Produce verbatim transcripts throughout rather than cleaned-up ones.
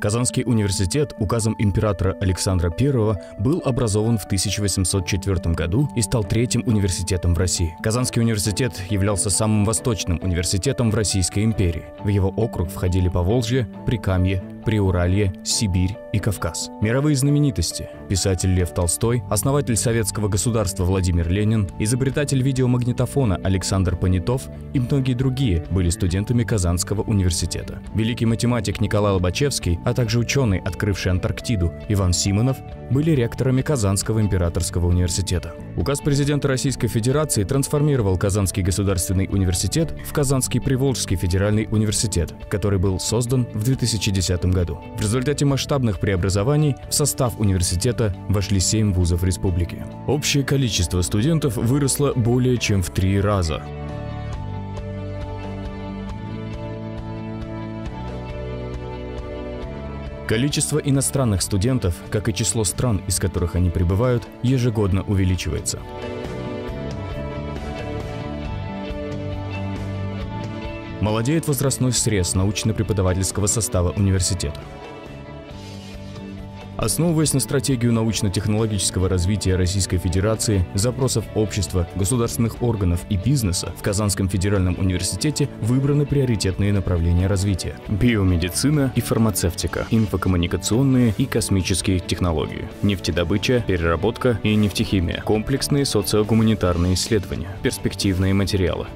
Казанский университет указом императора Александра Первого был образован в тысяча восемьсот четвёртом году и стал третьим университетом в России. Казанский университет являлся самым восточным университетом в Российской империи. В его округ входили Поволжье, Прикамье, Приуралье, Сибирь и Кавказ. Мировые знаменитости – писатель Лев Толстой, основатель советского государства Владимир Ленин, изобретатель видеомагнитофона Александр Понятов и многие другие были студентами Казанского университета. Великий математик Николай Лобачевский, а также ученый, открывший Антарктиду, Иван Симонов, были ректорами Казанского императорского университета. Указ президента Российской Федерации трансформировал Казанский государственный университет в Казанский Приволжский федеральный университет, который был создан в две тысячи десятом году. В результате масштабных преобразований в состав университета вошли семь вузов республики. Общее количество студентов выросло более чем в три раза. Количество иностранных студентов, как и число стран, из которых они прибывают, ежегодно увеличивается. Молодеет возрастной срез научно-преподавательского состава университета. Основываясь на стратегию научно-технологического развития Российской Федерации, запросов общества, государственных органов и бизнеса, в Казанском федеральном университете выбраны приоритетные направления развития – биомедицина и фармацевтика, инфокоммуникационные и космические технологии, нефтедобыча, переработка и нефтехимия, комплексные социогуманитарные исследования, перспективные материалы.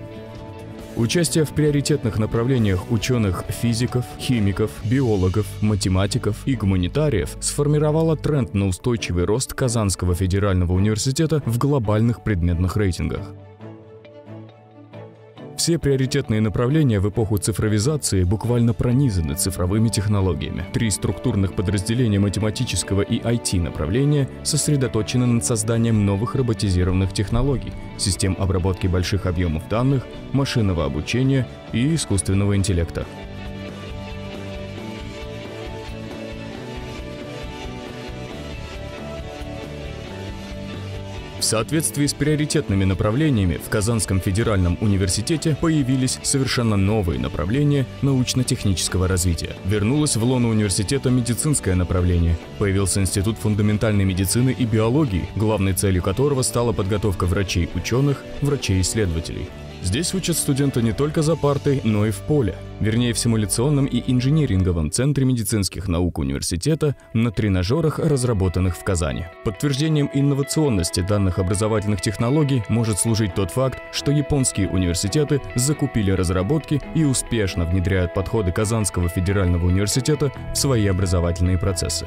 Участие в приоритетных направлениях ученых, физиков, химиков, биологов, математиков и гуманитариев сформировало тренд на устойчивый рост Казанского федерального университета в глобальных предметных рейтингах. Все приоритетные направления в эпоху цифровизации буквально пронизаны цифровыми технологиями. Три структурных подразделения математического и ай ти направления сосредоточены над созданием новых роботизированных технологий, систем обработки больших объемов данных, машинного обучения и искусственного интеллекта. В соответствии с приоритетными направлениями в Казанском федеральном университете появились совершенно новые направления научно-технического развития. Вернулось в лоно университета медицинское направление. Появился Институт фундаментальной медицины и биологии, главной целью которого стала подготовка врачей-ученых, врачей-исследователей. Здесь учат студенты не только за партой, но и в поле. Вернее, в симуляционном и инжиниринговом центре медицинских наук университета на тренажерах, разработанных в Казани. Подтверждением инновационности данных образовательных технологий может служить тот факт, что японские университеты закупили разработки и успешно внедряют подходы Казанского федерального университета в свои образовательные процессы.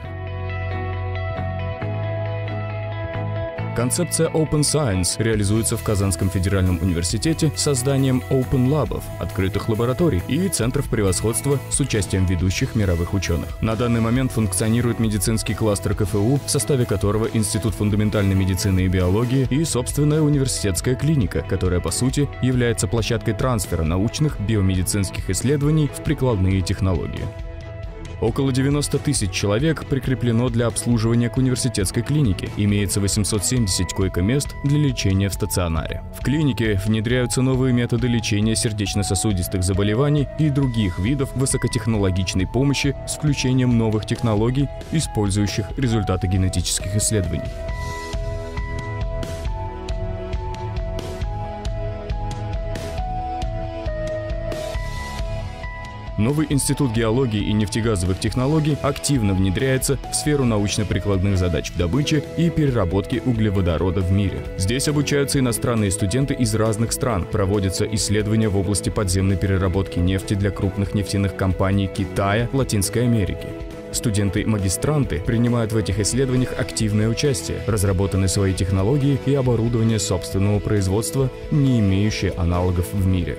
Концепция Open Science реализуется в Казанском федеральном университете созданием Open Lab'ов, открытых лабораторий и центров превосходства с участием ведущих мировых ученых. На данный момент функционирует медицинский кластер КФУ, в составе которого Институт фундаментальной медицины и биологии и собственная университетская клиника, которая, по сути, является площадкой трансфера научных биомедицинских исследований в прикладные технологии. Около девяноста тысяч человек прикреплено для обслуживания к университетской клинике. Имеется восемьсот семьдесят койко-мест для лечения в стационаре. В клинике внедряются новые методы лечения сердечно-сосудистых заболеваний и других видов высокотехнологичной помощи с включением новых технологий, использующих результаты генетических исследований. Новый институт геологии и нефтегазовых технологий активно внедряется в сферу научно-прикладных задач в добыче и переработке углеводорода в мире. Здесь обучаются иностранные студенты из разных стран. Проводятся исследования в области подземной переработки нефти для крупных нефтяных компаний Китая, Латинской Америки. Студенты-магистранты принимают в этих исследованиях активное участие, разработаны свои технологии и оборудование собственного производства, не имеющие аналогов в мире.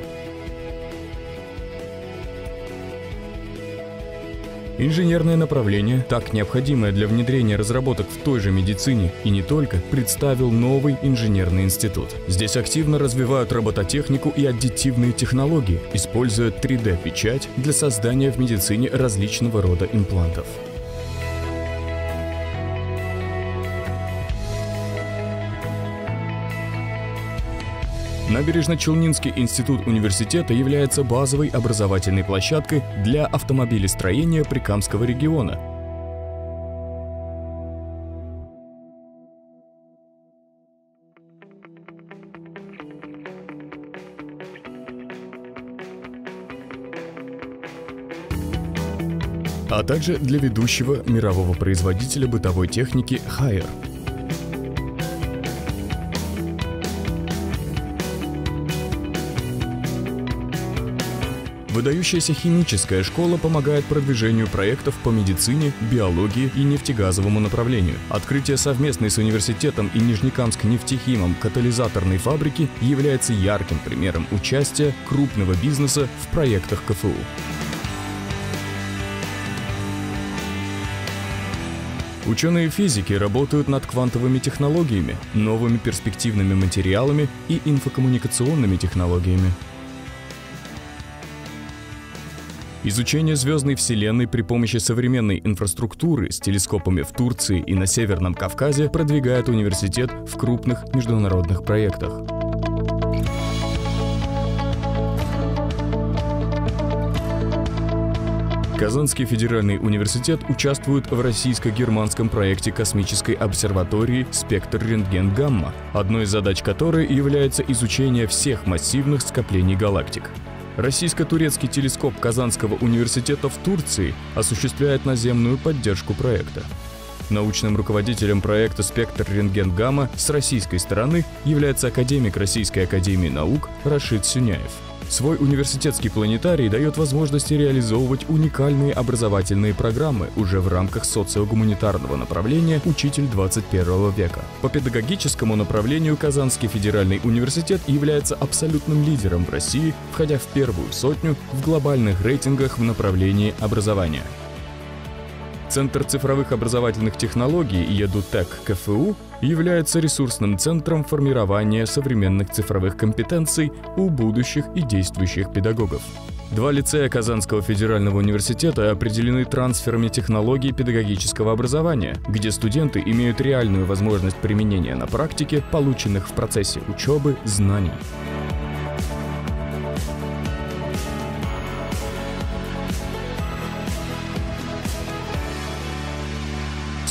Инженерное направление, так необходимое для внедрения разработок в той же медицине и не только, представил новый инженерный институт. Здесь активно развивают робототехнику и аддитивные технологии, используя три дэ печать для создания в медицине различного рода имплантов. Набережно-Челнинский институт университета является базовой образовательной площадкой для автомобилестроения Прикамского региона. А также для ведущего мирового производителя бытовой техники Haier. Выдающаяся химическая школа помогает продвижению проектов по медицине, биологии и нефтегазовому направлению. Открытие совместной с университетом и Нижнекамскнефтехимом катализаторной фабрики является ярким примером участия крупного бизнеса в проектах КФУ. Ученые физики работают над квантовыми технологиями, новыми перспективными материалами и инфокоммуникационными технологиями. Изучение звездной вселенной при помощи современной инфраструктуры с телескопами в Турции и на Северном Кавказе продвигает университет в крупных международных проектах. Казанский федеральный университет участвует в российско-германском проекте космической обсерватории «Спектр Рентген-Гамма», одной из задач которой является изучение всех массивных скоплений галактик. Российско-турецкий телескоп Казанского университета в Турции осуществляет наземную поддержку проекта. Научным руководителем проекта «Спектр Рентген-Гамма» с российской стороны является академик Российской академии наук Рашид Сюняев. Свой университетский планетарий дает возможности реализовывать уникальные образовательные программы уже в рамках социогуманитарного направления «Учитель двадцать первого века». По педагогическому направлению Казанский федеральный университет является абсолютным лидером в России, входя в первую сотню в глобальных рейтингах в направлении образования. Центр цифровых образовательных технологий «Едутек» КФУ является ресурсным центром формирования современных цифровых компетенций у будущих и действующих педагогов. Два лицея Казанского федерального университета определены трансферами технологий педагогического образования, где студенты имеют реальную возможность применения на практике полученных в процессе учебы знаний.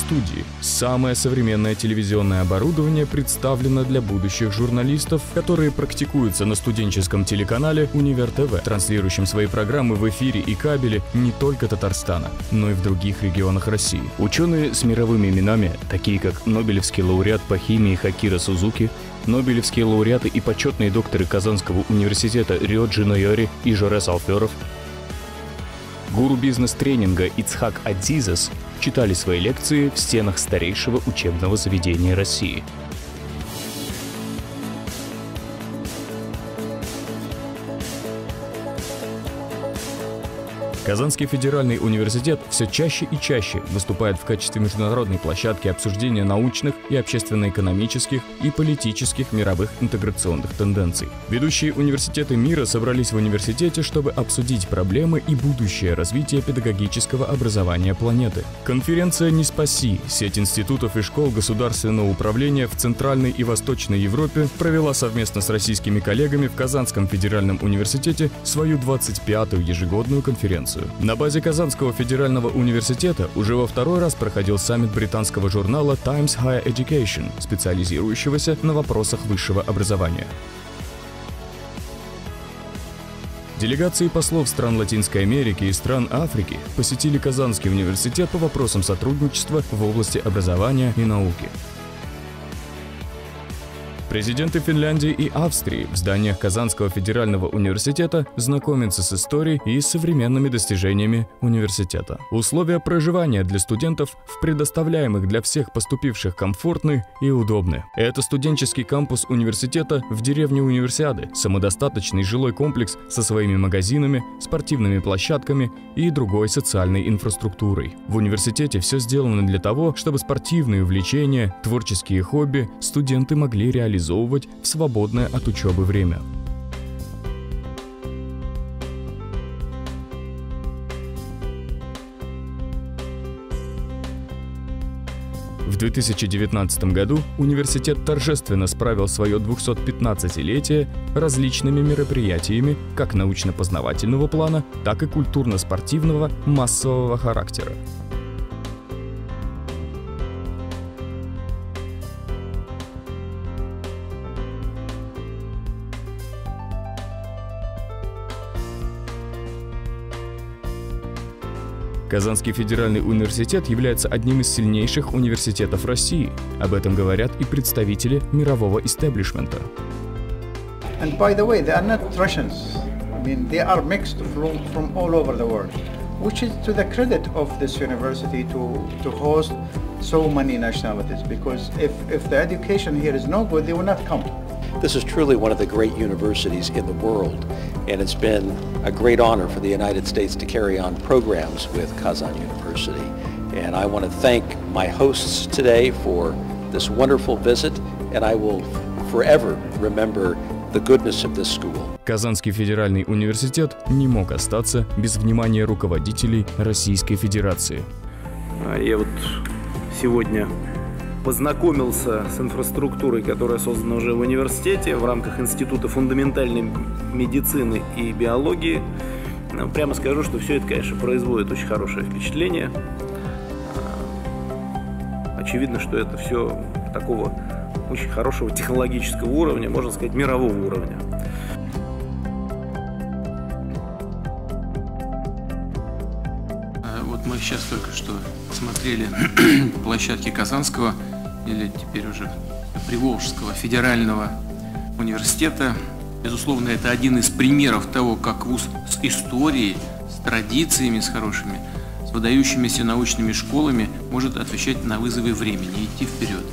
Студии. Самое современное телевизионное оборудование представлено для будущих журналистов, которые практикуются на студенческом телеканале «Универ ТВ», транслирующем свои программы в эфире и кабеле не только Татарстана, но и в других регионах России. Ученые с мировыми именами, такие как нобелевский лауреат по химии Хакира Сузуки, нобелевские лауреаты и почетные докторы Казанского университета Рьоджи Нойери и Жорес Алфёров, гуру бизнес-тренинга Ицхак Адзизас читали свои лекции в стенах старейшего учебного заведения России. Казанский федеральный университет все чаще и чаще выступает в качестве международной площадки обсуждения научных и общественно-экономических и политических мировых интеграционных тенденций. Ведущие университеты мира собрались в университете, чтобы обсудить проблемы и будущее развития педагогического образования планеты. Конференция «Неспаси» — сеть институтов и школ государственного управления в Центральной и Восточной Европе провела совместно с российскими коллегами в Казанском федеральном университете свою двадцать пятую ежегодную конференцию. На базе Казанского федерального университета уже во второй раз проходил саммит британского журнала Times Higher Education, специализирующегося на вопросах высшего образования. Делегации послов стран Латинской Америки и стран Африки посетили Казанский университет по вопросам сотрудничества в области образования и науки. Президенты Финляндии и Австрии в зданиях Казанского федерального университета знакомятся с историей и современными достижениями университета. Условия проживания для студентов в предоставляемых для всех поступивших комфортны и удобны. Это студенческий кампус университета в деревне Универсиады, самодостаточный жилой комплекс со своими магазинами, спортивными площадками и другой социальной инфраструктурой. В университете все сделано для того, чтобы спортивные увлечения, творческие хобби студенты могли реализовать. реализовывать в свободное от учебы время. В две тысячи девятнадцатом году университет торжественно справил свое двухсотпятнадцатилетие различными мероприятиями как научно-познавательного плана, так и культурно-спортивного массового характера. Казанский федеральный университет является одним из сильнейших университетов России. Об этом говорят и представители мирового истеблишмента. This is truly one of the great universities in the world, and it's been a great honor for the United States to carry on programs with Kazan University. And I want to thank my hosts today for this wonderful visit, and I will forever remember the goodness of this school. Казанский федеральный университет не мог остаться без внимания руководителей Российской Федерации. Я вот сегодня познакомился с инфраструктурой, которая создана уже в университете в рамках Института фундаментальной медицины и биологии. Прямо скажу, что все это, конечно, производит очень хорошее впечатление. Очевидно, что это все такого очень хорошего технологического уровня, можно сказать, мирового уровня. Вот мы сейчас только что смотрели площадки Казанского или теперь уже Приволжского федерального университета. Безусловно, это один из примеров того, как вуз с историей, с традициями, с хорошими, с выдающимися научными школами может отвечать на вызовы времени, идти вперед.